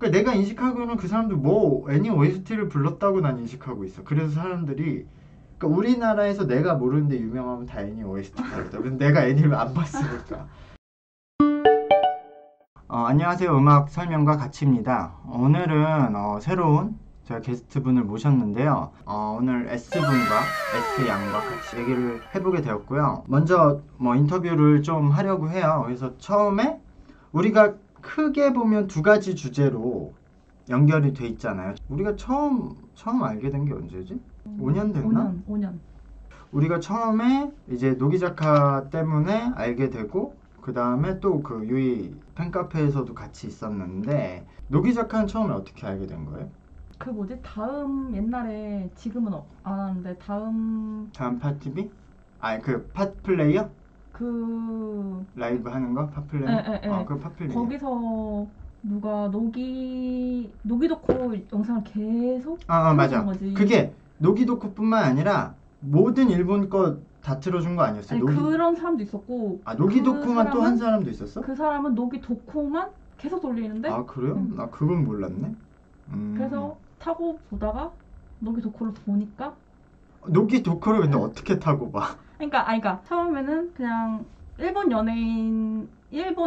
그러니까 내가 인식하고는 그 사람들 뭐 애니 OST를 불렀다고 난 인식하고 있어. 그래서 사람들이 그러니까 우리나라에서 내가 모르는데 유명하면 다 애니 OST 불렀다. 근데 내가 애니를 안 봤으니까. 안녕하세요. 음악 설명가 가치입니다. 오늘은 새로운 제가 게스트분을 모셨는데요. 오늘 S분과 S양과 같이 얘기를 해보게 되었고요. 먼저 뭐 인터뷰를 좀 하려고 해요. 그래서 처음에 우리가 크게 보면 두 가지 주제로 연결이 돼 있잖아요. 우리가 처음 알게 된 게 언제지? 5년 됐나? 5년. 우리가 처음에 이제 노기자카 때문에 알게 되고 그 다음에 또 그 유이 팬카페에서도 같이 있었는데 노기자카는 처음에 어떻게 알게 된 거예요? 그 뭐지? 다음 옛날에 지금은 안 하는데 다음 팟TV? 아니 그 팟플레이어? 그 라이브 하는 거? 팟플레이어? 그 팟플레이어 거기서 누가 노기도코 영상을 계속 맞아. 거지. 그게 노기도코뿐만 아니라 모든 일본 거 다 틀어준 거 아니었어요? 아니, 그런 사람도 있었고 노기도코만 그 또 한 사람도 있었어? 그 사람은 노기도코만 계속 돌리는데 아 그래요? 나 그건 몰랐네. 그래서 타고 보다가 노기도코를 보니까 노기도코를 근데 어떻게 타고 봐? 그러니까 처음에는 그냥 일본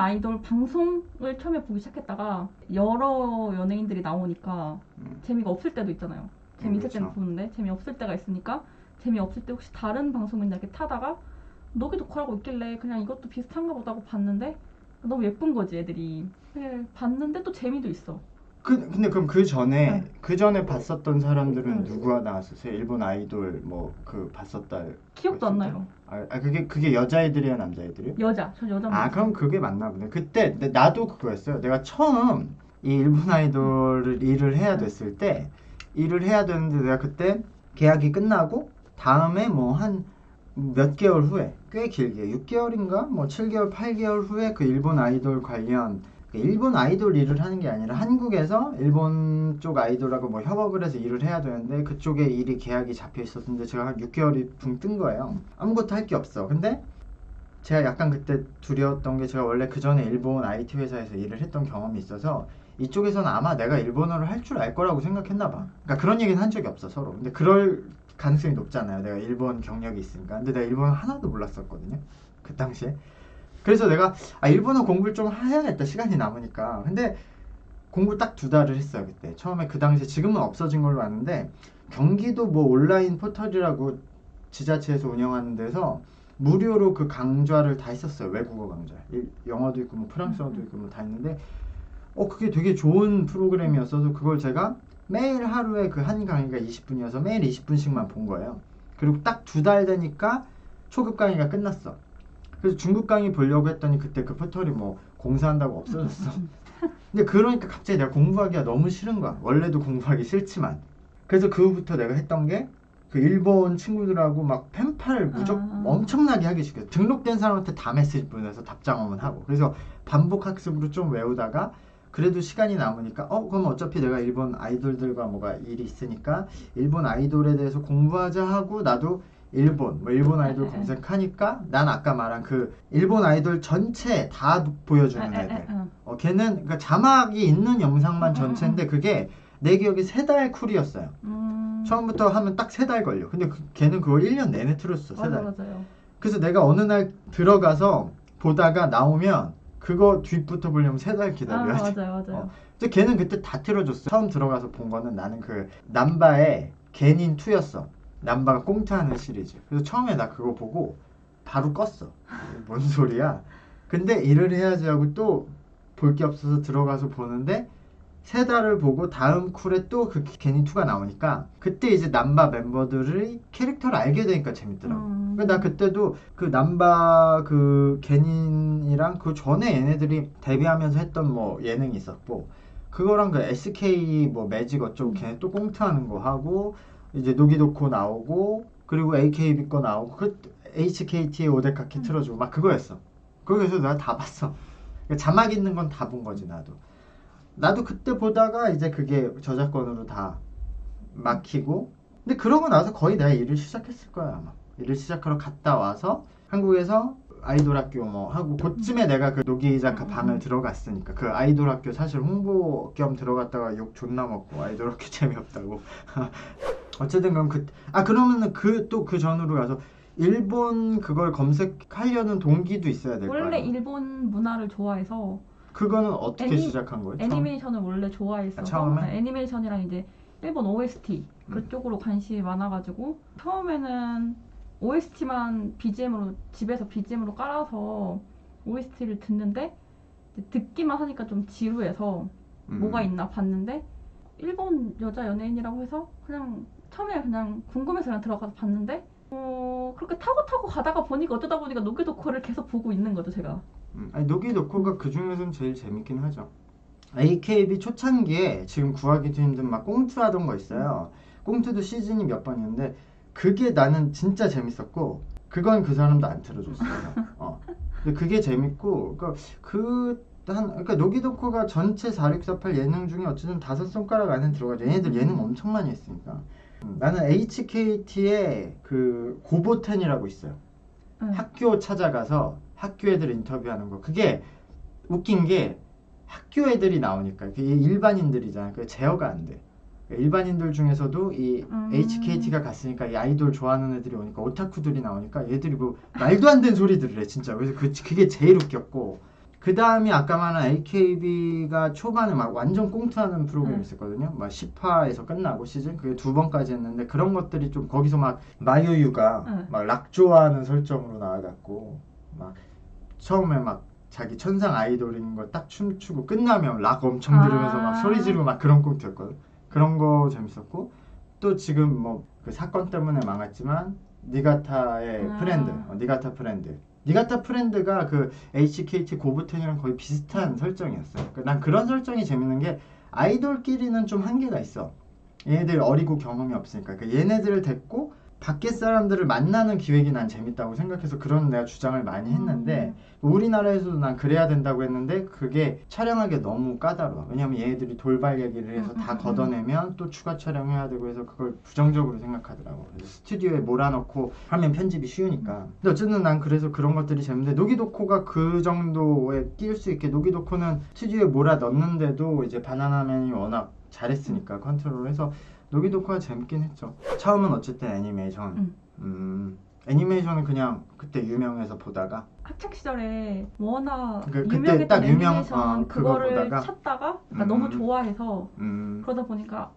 아이돌 방송을 처음에 보기 시작했다가 여러 연예인들이 나오니까 재미가 없을 때도 있잖아요. 재미있을 때는 보는데 재미없을 때가 있으니까 재미없을 때 혹시 다른 방송이나 이렇게 타다가 노기도코라고 있길래 그냥 이것도 비슷한가 보다고 봤는데 너무 예쁜 거지 애들이. 봤는데 또 재미도 있어. 근데 그럼 그 전에 봤었던 사람들은 누구가 나왔었어요? 일본 아이돌 뭐 그 봤었다. 기억도 안 나요. 그게 여자애들이야 남자애들이요? 여자. 전 여자. 그럼 그게 맞나 보네. 그때 나도 그거였어요. 내가 처음 이 일본 아이돌을 일을 해야 됐을 때 일을 해야 되는데 내가 그때 계약이 끝나고 다음에 뭐 한 몇 개월 후에 꽤 길게 6개월인가 뭐 7개월 8개월 후에 그 일본 아이돌 관련 일본 아이돌 일을 하는 게 아니라 한국에서 일본 쪽 아이돌하고 뭐 협업을 해서 일을 해야 되는데 그쪽에 일이 계약이 잡혀 있었는데 제가 한 6개월이 붕 뜬 거예요. 아무것도 할 게 없어. 근데 제가 약간 그때 두려웠던 게 제가 원래 그 전에 일본 IT 회사에서 일을 했던 경험이 있어서 이쪽에서는 아마 내가 일본어를 할 줄 알 거라고 생각했나 봐. 그러니까 그런 얘기는 한 적이 없어 서로. 근데 그럴 가능성이 높잖아요. 내가 일본 경력이 있으니까. 근데 내가 일본어 하나도 몰랐었거든요. 그 당시에. 그래서 내가 일본어 공부를 좀 해야겠다. 시간이 남으니까. 근데 공부 딱 2달을 했어요. 그때. 처음에 그 당시에 지금은 없어진 걸로 아는데 경기도 뭐 온라인 포털이라고 지자체에서 운영하는 데서 무료로 그 강좌를 다 했었어요. 외국어 강좌. 영어도 있고 뭐 프랑스어도 있고 뭐 다 있는데 그게 되게 좋은 프로그램이었어서 그걸 제가 매일 하루에 그 한 강의가 20분이어서 매일 20분씩만 본 거예요. 그리고 딱 2달 되니까 초급 강의가 끝났어. 그래서 중국 강의 보려고 했더니 그때 그 포털이 뭐 공사한다고 없어졌어. 근데 그러니까 갑자기 내가 공부하기가 너무 싫은 거야. 원래도 공부하기 싫지만. 그래서 그 후부터 내가 했던 게 그 일본 친구들하고 막 팬팔을 엄청나게 하기 시켰어. 등록된 사람한테 다 메시지 보내서 답장어문 하고. 그래서 반복학습으로 좀 외우다가 그래도 시간이 남으니까 그럼 어차피 내가 일본 아이돌들과 뭐가 일이 있으니까 일본 아이돌에 대해서 공부하자 하고 나도 일본 아이돌 검색하니까 난 아까 말한 그 일본 아이돌 전체 다 보여주는 애들 걔는 그러니까 자막이 있는 영상만 전체인데 그게 내 기억이 3달 쿨이었어요. 처음부터 하면 딱 3달 걸려. 근데 걔는 그걸 1년 내내 틀었어. 3달. 맞아요. 그래서 내가 어느 날 들어가서 보다가 나오면 그거 뒷부터 보려면 3달 기다려야지. 맞아요. 근데 걔는 그때 다 틀어줬어. 처음 들어가서 본 거는 나는 그 남바의 게닌 2였어. 남바가 꽁트하는 시리즈. 그래서 처음에 나 그거 보고 바로 껐어. 뭔 소리야. 근데 일을 해야지 하고 또 볼 게 없어서 들어가서 보는데 3달을 보고 다음 쿨에 또 그 게닌2가 나오니까 그때 이제 남바 멤버들의 캐릭터를 알게 되니까 재밌더라고. 나 그때도 그 남바 그 게닌이랑 그 전에 얘네들이 데뷔하면서 했던 뭐 예능이 있었고 그거랑 그 SK 뭐 매직 어쩌고 걔네 또 꽁트하는 거 하고 이제 노기도코 나오고 그리고 AKB 거 나오고 그 HKT의 오데카키 틀어주고 막 그거였어. 거기서 나 다 봤어. 그러니까 자막 있는 건 다 본 거지 나도 그때 보다가 이제 그게 저작권으로 다 막히고 근데 그러고 나서 거의 내가 일을 시작했을 거야 아마. 일을 시작하러 갔다 와서 한국에서 아이돌 학교 뭐 하고 그쯤에 내가 그 노기자카 방을 들어갔으니까 그 아이돌 학교 사실 홍보 겸 들어갔다가 욕 존나 먹고 아이돌 학교 재미없다고 어쨌든 그럼 그러면은 그 또 그 전으로 가서 일본 그걸 검색하려는 동기도 있어야 될 거야. 원래 일본 문화를 좋아해서. 그거는 어떻게 시작한 거예요? 애니메이션을 원래 좋아했어서 처음에? 애니메이션이랑 이제 일본 OST 그쪽으로 관심이 많아가지고 처음에는 OST만 BGM으로 집에서 BGM으로 깔아서 OST를 듣는데 듣기만 하니까 좀 지루해서 뭐가 있나 봤는데 일본 여자 연예인이라고 해서 그냥 처음에 그냥 궁금해서 그냥 들어가서 봤는데 그렇게 타고 가다가 보니까 어쩌다 보니까 노기도코를 계속 보고 있는 거죠 제가. 아니 노기도코가 그 중에서는 제일 재밌긴 하죠. AKB 초창기에 지금 구하기도 힘든 막 꽁트 하던 거 있어요. 꽁트도 시즌이 몇 번이었는데 그게 나는 진짜 재밌었고 그건 그 사람도 안 틀어줬어요. 근데 그게 재밌고 그러니까 노기도코가 전체 4648 예능 중에 어쨌든 5손가락 안에 들어가죠. 얘네들 예능 엄청 많이 했으니까. 나는 HKT의 그 고보텐이라고 있어요. 학교 찾아가서 학교 애들 인터뷰하는 거. 그게 웃긴 게 학교 애들이 나오니까 그게 일반인들이잖아. 그 제어가 안 돼. 일반인들 중에서도 이 HKT가 갔으니까 이 아이돌 좋아하는 애들이 오니까 오타쿠들이 나오니까 얘들이 뭐 말도 안 되는 소리들을 해 진짜. 그래서 그게 제일 웃겼고 그 다음이 아까 말한 AKB가 초반에 막 완전 꽁트하는 프로그램이 있었거든요. 막 10화에서 끝나고 시즌 그게 2번까지 했는데 그런 것들이 좀 거기서 막 마유유가 막 락 좋아하는 설정으로 나와갖고 막 처음에 막 자기 천상 아이돌인 거 딱 춤추고 끝나면 락 엄청 들으면서 막 소리 지르고 막 그런 꽁트였거든. 그런 거 재밌었고 또 지금 뭐 그 사건 때문에 망했지만 니가타의 프렌드, 니가타 프렌드. 니가타 프렌드가 그 HKT 고부텐이랑 거의 비슷한 설정이었어요. 난 그런 설정이 재밌는 게 아이돌끼리는 좀 한계가 있어. 얘네들 어리고 경험이 없으니까. 그러니까 얘네들을 데리고 밖에 사람들을 만나는 기획이 난 재밌다고 생각해서 그런 내가 주장을 많이 했는데 우리나라에서도 난 그래야 된다고 했는데 그게 촬영하기에 너무 까다로워. 왜냐면 얘네들이 돌발 얘기를 해서 다 걷어내면 또 추가 촬영해야 되고 해서 그걸 부정적으로 생각하더라고. 그래서 스튜디오에 몰아넣고 하면 편집이 쉬우니까. 근데 어쨌든 난 그래서 그런 것들이 재밌는데 노기도코가 그 정도에 끼울 수 있게 노기도코는 스튜디오에 몰아넣는데도 이제 바나나맨이 워낙 잘했으니까 컨트롤해서 노기도코가 재밌긴 했죠. 처음은 어쨌든 애니메이션. 애니메이션은 그냥 그때 유명해서 보다가 학창 시절에 워낙 유명했던 애니메이션 그거를 찾다가 너무 좋아해서 그러다 보니까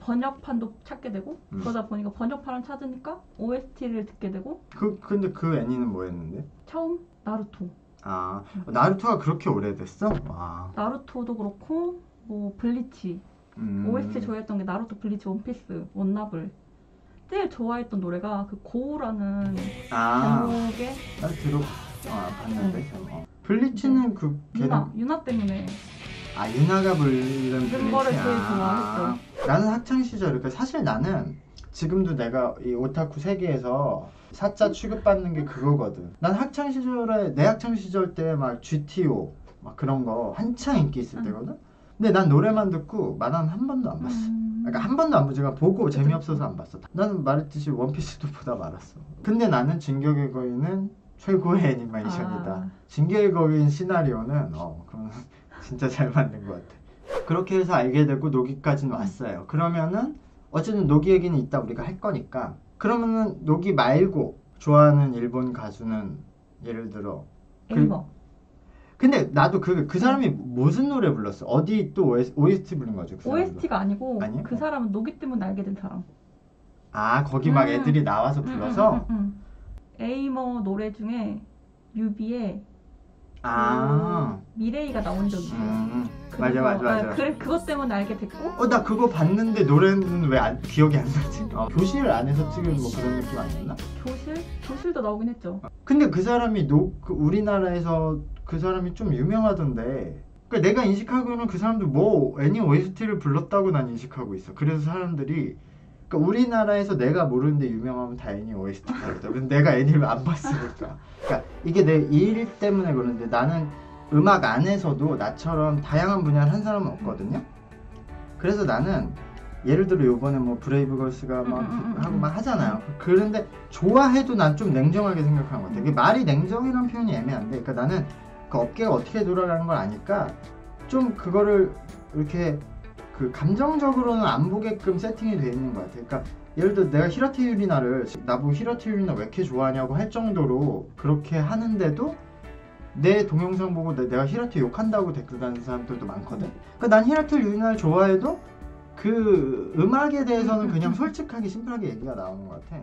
번역판도 찾게 되고 그러다 보니까 번역판을 찾으니까 OST를 듣게 되고. 근데 그 애니는 뭐였는데? 처음 나루토. 나루토가 그렇게 오래됐어? 와. 나루토도 그렇고 뭐 블리치. OST 좋아했던 게 나루토, 블리치, 원피스, 원나블. 제일 좋아했던 노래가 그 고우라는 제목의 봤는데 블리치는 그 유나 때문에 유나가 부르는 블리치야. 제일 좋아했어. 나는 학창시절 그러니까 사실 나는 지금도 내가 이 오타쿠 세계에서 사짜 취급받는 게 그거거든. 난 학창시절에 내 학창시절 때 막 GTO 막 그런 거 한창 인기 있을 때거든. 근데 난 노래만 듣고 만화는 한 번도 안 봤어. 그러니까 한 번도 안 보지만 보고 재미없어서 안 봤어. 나는 말했듯이 원피스도 보다 말았어. 근데 나는 진격의 거인은 최고의 애니메이션이다. 진격의 거인 시나리오는 그건 진짜 잘 만든 것 같아. 그렇게 해서 알게 되고 노기까지는 왔어요. 그러면은 어쨌든 노기 얘기는 이따 우리가 할 거니까 그러면은 노기 말고 좋아하는 일본 가수는 예를 들어 에이머. 근데 나도 그 사람이 무슨 노래 불렀어? 어디 또 OST 부른 거죠? 그 OST가 아니고 아니에요? 그 사람은 노기 때문에 알게 된 사람. 거기 막 애들이 나와서 불러서? 에이머 노래 중에 뮤비에 미레이가 나온 적이 있어요. 맞아. 그래, 그것 때문에 알게 됐고. 나 그거 봤는데 노래는 왜 기억이 안 나지? 교실 안에서 찍은 뭐 그런 느낌 아니었나? 교실도 나오긴 했죠. 근데 그 사람이 우리나라에서 그 사람이 좀 유명하던데. 그러니까 내가 인식하고는 그 사람도 뭐 애니 OST를 불렀다고 난 인식하고 있어. 그래서 사람들이 그러니까 우리나라에서 내가 모르는데 유명하면 다 애니 OST 불렀다. 근데 내가 애니를 안 봤으니까. 그러니까 이게 내 일 때문에 그러는데 나는 음악 안에서도 나처럼 다양한 분야를 한 사람은 없거든요. 그래서 나는 예를 들어 요번에 뭐 브레이브걸스가 막 하고 막 하잖아요. 그런데 좋아해도 난 좀 냉정하게 생각하는 것 같아. 말이 냉정이라는 표현이 애매한데, 그러니까 나는 그 업계가 어떻게 돌아가는 걸 아니까 좀 그거를 이렇게 그 감정적으로는 안 보게끔 세팅이 되어 있는 것 같아. 그러니까 예를 들어 내가 히라테 유리나를 나보고 히라테 유리나 왜 이렇게 좋아하냐고 할 정도로 그렇게 하는데도 내 동영상 보고 내가 히라테 욕한다고 댓글 다는 사람들도 많거든. 그러니까 난 히라테 유리나를 좋아해도 그 음악에 대해서는 그냥 솔직하게 심플하게 얘기가 나오는 것 같아.